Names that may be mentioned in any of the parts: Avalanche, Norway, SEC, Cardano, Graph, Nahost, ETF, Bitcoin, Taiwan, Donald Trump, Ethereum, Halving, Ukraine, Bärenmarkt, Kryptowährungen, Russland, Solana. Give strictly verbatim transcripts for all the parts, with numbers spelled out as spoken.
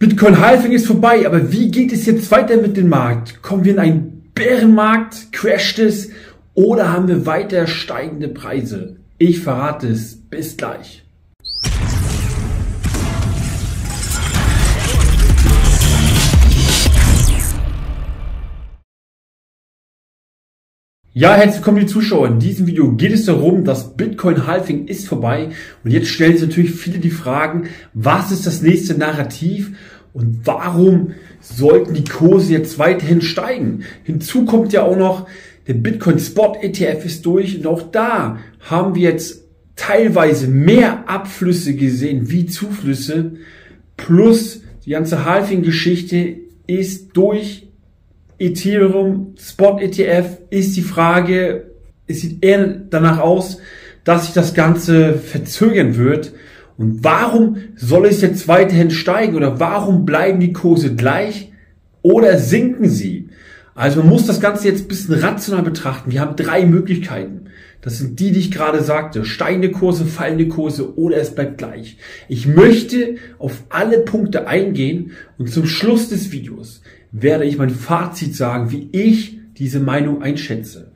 Bitcoin-Halving ist vorbei, aber wie geht es jetzt weiter mit dem Markt? Kommen wir in einen Bärenmarkt? Crasht es? Oder haben wir weiter steigende Preise? Ich verrate es. Bis gleich. Ja, herzlich willkommen liebe Zuschauer, in diesem Video geht es darum, dass Bitcoin-Halving ist vorbei und jetzt stellen sich natürlich viele die Fragen, was ist das nächste Narrativ und warum sollten die Kurse jetzt weiterhin steigen? Hinzu kommt ja auch noch, der Bitcoin-Spot-E T F ist durch und auch da haben wir jetzt teilweise mehr Abflüsse gesehen wie Zuflüsse, plus die ganze Halving-Geschichte ist durch. Ethereum, Spot-E T F ist die Frage, es sieht eher danach aus, dass sich das Ganze verzögern wird. Und warum soll es jetzt weiterhin steigen oder warum bleiben die Kurse gleich oder sinken sie? Also man muss das Ganze jetzt ein bisschen rational betrachten. Wir haben drei Möglichkeiten. Das sind die, die ich gerade sagte. Steigende Kurse, fallende Kurse oder es bleibt gleich. Ich möchte auf alle Punkte eingehen und zum Schluss des Videos werde ich mein Fazit sagen, wie ich diese Meinung einschätze.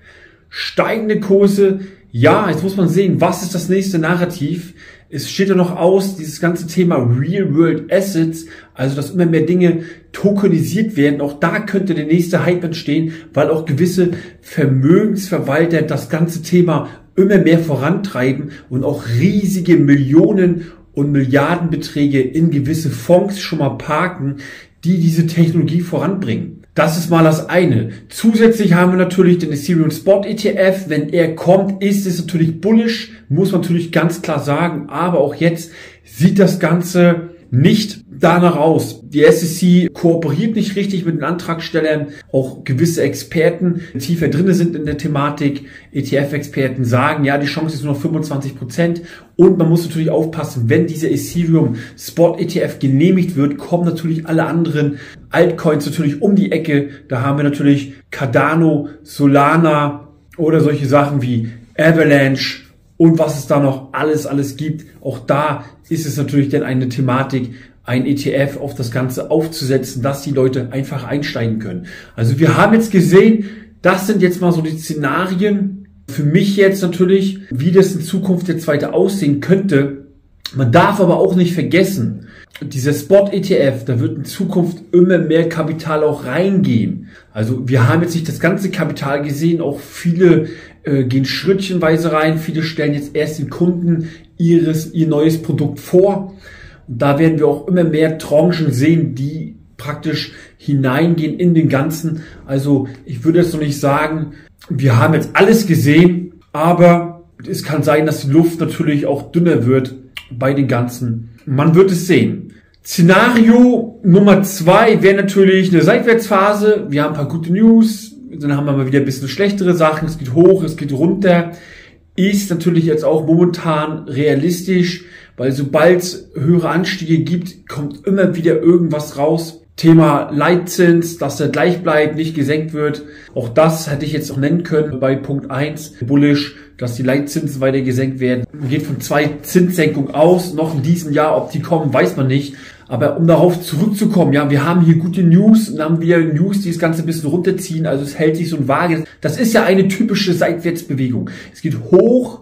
Steigende Kurse, ja, jetzt muss man sehen, was ist das nächste Narrativ? Es steht ja noch aus, dieses ganze Thema Real World Assets, also dass immer mehr Dinge tokenisiert werden. Auch da könnte der nächste Hype entstehen, weil auch gewisse Vermögensverwalter das ganze Thema immer mehr vorantreiben und auch riesige Millionen und Milliardenbeträge in gewisse Fonds schon mal parken, die diese Technologie voranbringen. Das ist mal das eine. Zusätzlich haben wir natürlich den Ethereum Spot E T F. Wenn er kommt, ist es natürlich bullish, muss man natürlich ganz klar sagen. Aber auch jetzt sieht das Ganze nicht danach aus. Die S E C kooperiert nicht richtig mit den Antragstellern. Auch gewisse Experten, die tiefer drin sind in der Thematik, E T F-Experten sagen, ja, die Chance ist nur noch fünfundzwanzig Prozent. Und man muss natürlich aufpassen, wenn dieser Ethereum Spot E T F genehmigt wird, kommen natürlich alle anderen Altcoins natürlich um die Ecke. Da haben wir natürlich Cardano, Solana oder solche Sachen wie Avalanche und was es da noch alles, alles gibt. Auch da ist es natürlich dann eine Thematik, ein E T F auf das Ganze aufzusetzen, dass die Leute einfach einsteigen können. Also wir haben jetzt gesehen, das sind jetzt mal so die Szenarien. Für mich jetzt natürlich, wie das in Zukunft jetzt weiter aussehen könnte. Man darf aber auch nicht vergessen, dieser Spot-E T F, da wird in Zukunft immer mehr Kapital auch reingehen. Also wir haben jetzt nicht das ganze Kapital gesehen, auch viele äh, gehen schrittchenweise rein, viele stellen jetzt erst den Kunden ihres, ihr neues Produkt vor. Und da werden wir auch immer mehr Tranchen sehen, die praktisch hineingehen in den Ganzen. Also ich würde jetzt noch nicht sagen, wir haben jetzt alles gesehen, aber es kann sein, dass die Luft natürlich auch dünner wird bei den Ganzen. Man wird es sehen. Szenario Nummer zwei wäre natürlich eine Seitwärtsphase. Wir haben ein paar gute News, dann haben wir mal wieder ein bisschen schlechtere Sachen. Es geht hoch, es geht runter. Ist natürlich jetzt auch momentan realistisch, weil sobald es höhere Anstiege gibt, kommt immer wieder irgendwas raus. Thema Leitzins, dass der gleich bleibt, nicht gesenkt wird. Auch das hätte ich jetzt noch nennen können bei Punkt eins. Bullish, dass die Leitzinsen weiter gesenkt werden. Man geht von zwei Zinssenkungen aus. Noch in diesem Jahr, ob die kommen, weiß man nicht. Aber um darauf zurückzukommen, ja, wir haben hier gute News und haben wieder News, die das Ganze ein bisschen runterziehen. Also es hält sich so ein Waage. Das ist ja eine typische Seitwärtsbewegung. Es geht hoch,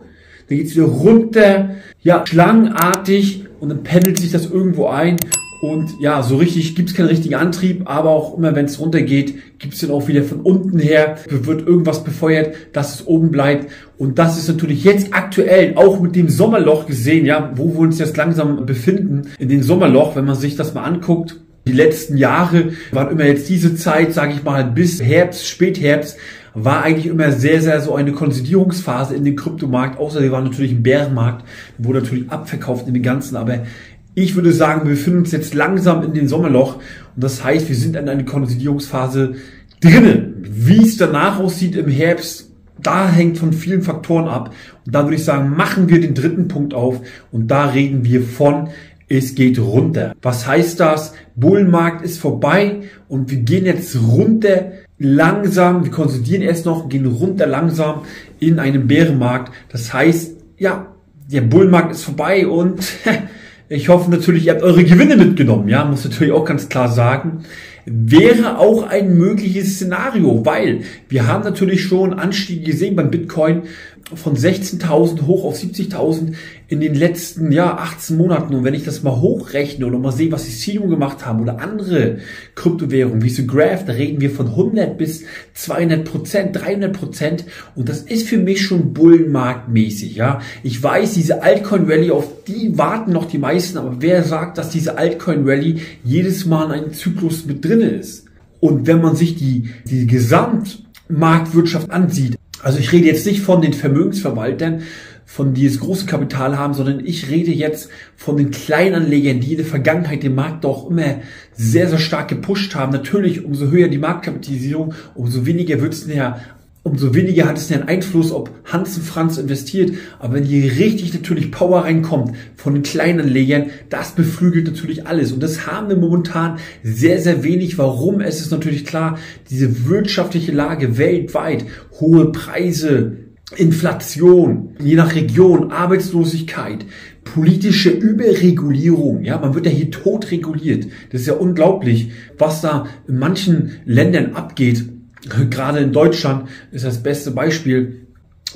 dann geht es wieder runter, ja, schlangenartig und dann pendelt sich das irgendwo ein. Und ja, so richtig gibt's keinen richtigen Antrieb, aber auch immer, wenn es runtergeht, gibt's dann auch wieder von unten her, wird irgendwas befeuert, dass es oben bleibt. Und das ist natürlich jetzt aktuell, auch mit dem Sommerloch gesehen, ja, wo wir uns jetzt langsam befinden, in dem Sommerloch, wenn man sich das mal anguckt. Die letzten Jahre waren immer jetzt diese Zeit, sage ich mal, bis Herbst, Spätherbst, war eigentlich immer sehr, sehr so eine Konsolidierungsphase in dem Kryptomarkt, außer wir waren natürlich im Bärenmarkt, wurde natürlich abverkauft in den ganzen, aber ich würde sagen, wir befinden uns jetzt langsam in dem Sommerloch und das heißt, wir sind in einer Konsolidierungsphase drinnen. Wie es danach aussieht im Herbst, da hängt von vielen Faktoren ab und da würde ich sagen, machen wir den dritten Punkt auf und da reden wir von, es geht runter. Was heißt das? Bullenmarkt ist vorbei und wir gehen jetzt runter langsam, wir konsolidieren erst noch, gehen runter langsam in einen Bärenmarkt. Das heißt, ja, der Bullenmarkt ist vorbei und Ich hoffe natürlich, ihr habt eure Gewinne mitgenommen, ja, muss natürlich auch ganz klar sagen, wäre auch ein mögliches Szenario, weil wir haben natürlich schon Anstiege gesehen beim Bitcoin von sechzehntausend hoch auf siebzigtausend in den letzten, ja, achtzehn Monaten. Und wenn ich das mal hochrechne oder mal sehe, was Ethereum gemacht haben oder andere Kryptowährungen wie so Graph, da reden wir von hundert bis zweihundert Prozent, dreihundert Prozent. Und das ist für mich schon bullenmarktmäßig, ja. Ich weiß, diese Altcoin Rally, auf die warten noch die meisten, aber wer sagt, dass diese Altcoin Rally jedes Mal in einem Zyklus mit drin ist? Und wenn man sich die, die Gesamtmarktwirtschaft ansieht, also ich rede jetzt nicht von den Vermögensverwaltern, von die das große Kapital haben, sondern ich rede jetzt von den Kleinanlegern, die in der Vergangenheit den Markt doch immer sehr, sehr stark gepusht haben. Natürlich, umso höher die Marktkapitalisierung, umso weniger wird es näher, umso weniger hat es einen Einfluss, ob Hans und Franz investiert. Aber wenn hier richtig natürlich Power reinkommt von den Kleinanlegern, das beflügelt natürlich alles. Und das haben wir momentan sehr, sehr wenig. Warum? Es ist natürlich klar, diese wirtschaftliche Lage weltweit, hohe Preise, Inflation, je nach Region, Arbeitslosigkeit, politische Überregulierung, ja, man wird ja hier tot reguliert. Das ist ja unglaublich, was da in manchen Ländern abgeht. Gerade in Deutschland ist das beste Beispiel.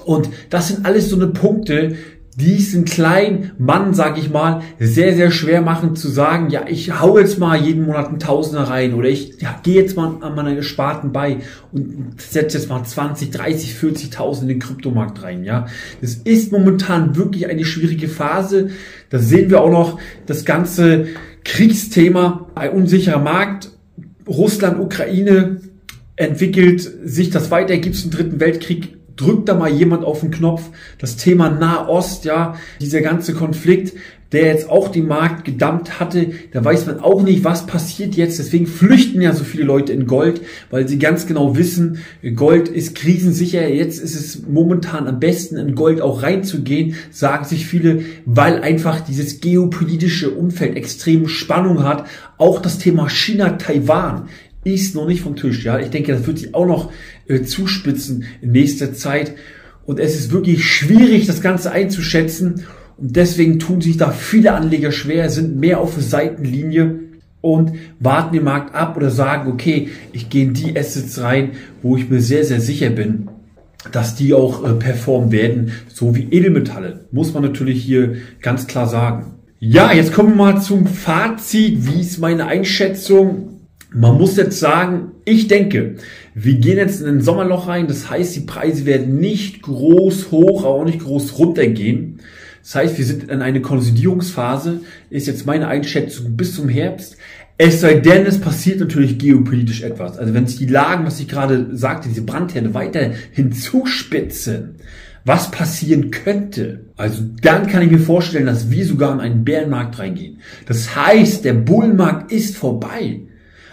Und das sind alles so eine Punkte, die es einen kleinen Mann, sag ich mal, sehr, sehr schwer machen zu sagen, ja, ich hau jetzt mal jeden Monat einen Tausender rein oder ich ja, gehe jetzt mal an meiner Gesparten bei und setze jetzt mal zwanzig, dreißig, vierzigtausend in den Kryptomarkt rein, ja. Das ist momentan wirklich eine schwierige Phase. Da sehen wir auch noch das ganze Kriegsthema, ein unsicherer Markt, Russland, Ukraine, entwickelt sich das weiter, gibt es einen dritten Weltkrieg, drückt da mal jemand auf den Knopf. Das Thema Nahost, ja, dieser ganze Konflikt, der jetzt auch den Markt gedammt hatte, da weiß man auch nicht, was passiert jetzt. Deswegen flüchten ja so viele Leute in Gold, weil sie ganz genau wissen, Gold ist krisensicher. Jetzt ist es momentan am besten, in Gold auch reinzugehen, sagen sich viele, weil einfach dieses geopolitische Umfeld extrem Spannung hat. Auch das Thema China, Taiwan ist noch nicht vom Tisch, ja. Ich denke, das wird sich auch noch äh, zuspitzen in nächster Zeit. Und es ist wirklich schwierig, das Ganze einzuschätzen. Und deswegen tun sich da viele Anleger schwer, sind mehr auf der Seitenlinie und warten den Markt ab oder sagen, okay, ich gehe in die Assets rein, wo ich mir sehr, sehr sicher bin, dass die auch äh, performen werden, so wie Edelmetalle. Muss man natürlich hier ganz klar sagen. Ja, jetzt kommen wir mal zum Fazit. Wie ist meine Einschätzung? Man muss jetzt sagen, ich denke, wir gehen jetzt in ein Sommerloch rein. Das heißt, die Preise werden nicht groß hoch, aber auch nicht groß runter gehen. Das heißt, wir sind in einer Konsolidierungsphase, ist jetzt meine Einschätzung bis zum Herbst. Es sei denn, es passiert natürlich geopolitisch etwas. Also wenn sich die Lagen, was ich gerade sagte, diese Brandherde weiter hinzuspitzen, was passieren könnte, also dann kann ich mir vorstellen, dass wir sogar in einen Bärenmarkt reingehen. Das heißt, der Bullenmarkt ist vorbei.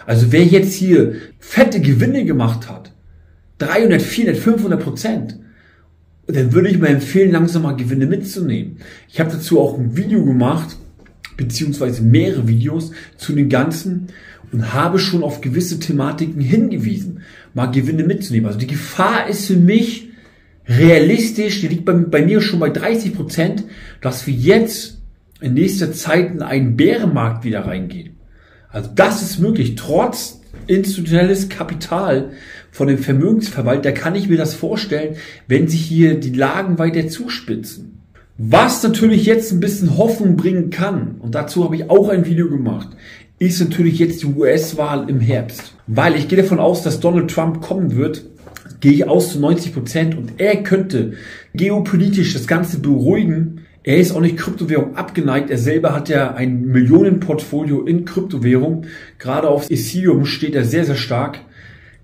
Also wer jetzt hier fette Gewinne gemacht hat, dreihundert, vierhundert, fünfhundert Prozent, dann würde ich mir empfehlen, langsam mal Gewinne mitzunehmen. Ich habe dazu auch ein Video gemacht, beziehungsweise mehrere Videos zu den ganzen und habe schon auf gewisse Thematiken hingewiesen, mal Gewinne mitzunehmen. Also die Gefahr ist für mich realistisch, die liegt bei, bei mir schon bei dreißig Prozent, dass wir jetzt in nächster Zeit in einen Bärenmarkt wieder reingehen. Also das ist möglich, trotz institutionelles Kapital von dem Vermögensverwalter kann ich mir das vorstellen, wenn sich hier die Lagen weiter zuspitzen. Was natürlich jetzt ein bisschen Hoffnung bringen kann, und dazu habe ich auch ein Video gemacht, ist natürlich jetzt die U S-Wahl im Herbst. Weil ich gehe davon aus, dass Donald Trump kommen wird, gehe ich aus zu neunzig Prozent und er könnte geopolitisch das Ganze beruhigen. Er ist auch nicht Kryptowährung abgeneigt. Er selber hat ja ein Millionenportfolio in Kryptowährung. Gerade auf Ethereum steht er sehr, sehr stark.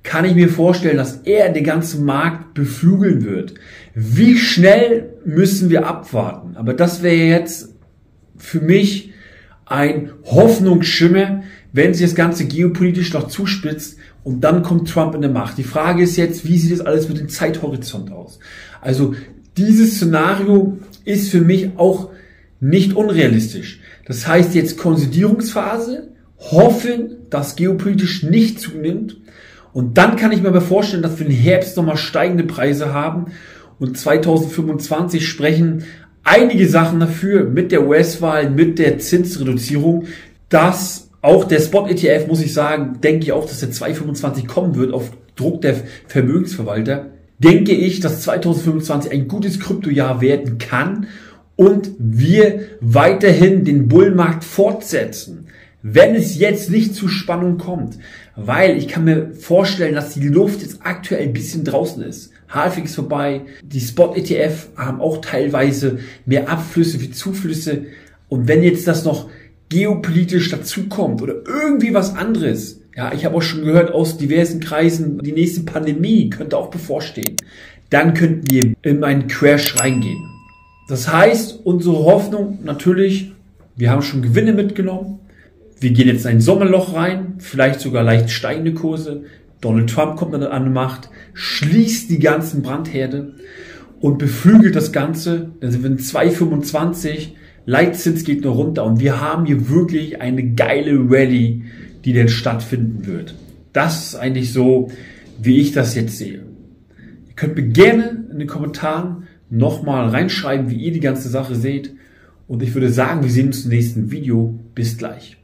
Kann ich mir vorstellen, dass er den ganzen Markt beflügeln wird. Wie schnell müssen wir abwarten? Aber das wäre jetzt für mich ein Hoffnungsschimmer, wenn sich das Ganze geopolitisch noch zuspitzt und dann kommt Trump in der Macht. Die Frage ist jetzt, wie sieht das alles mit dem Zeithorizont aus? Also dieses Szenario ist für mich auch nicht unrealistisch. Das heißt jetzt Konsolidierungsphase, hoffen, dass geopolitisch nicht zunimmt und dann kann ich mir aber vorstellen, dass wir im Herbst nochmal steigende Preise haben und zweitausendfünfundzwanzig sprechen einige Sachen dafür mit der U S-Wahl, mit der Zinsreduzierung, dass auch der Spot-E T F, muss ich sagen, denke ich auch, dass der zweitausendfünfundzwanzig kommen wird auf Druck der Vermögensverwalter. Denke ich, dass zweitausendfünfundzwanzig ein gutes Kryptojahr werden kann und wir weiterhin den Bullmarkt fortsetzen, wenn es jetzt nicht zu Spannung kommt. Weil ich kann mir vorstellen, dass die Luft jetzt aktuell ein bisschen draußen ist. Halving ist vorbei, die Spot-E T F haben auch teilweise mehr Abflüsse wie Zuflüsse. Und wenn jetzt das noch geopolitisch dazukommt oder irgendwie was anderes, ja, ich habe auch schon gehört aus diversen Kreisen, die nächste Pandemie könnte auch bevorstehen, dann könnten wir in einen Crash reingehen. Das heißt, unsere Hoffnung natürlich, wir haben schon Gewinne mitgenommen, wir gehen jetzt in ein Sommerloch rein, vielleicht sogar leicht steigende Kurse. Donald Trump kommt dann an die Macht, schließt die ganzen Brandherde und beflügelt das Ganze. Dann sind wir in zwei Komma fünfundzwanzig, Leitzins geht nur runter und wir haben hier wirklich eine geile Rallye, die denn stattfinden wird. Das ist eigentlich so, wie ich das jetzt sehe. Ihr könnt mir gerne in den Kommentaren nochmal reinschreiben, wie ihr die ganze Sache seht. Und ich würde sagen, wir sehen uns im nächsten Video. Bis gleich.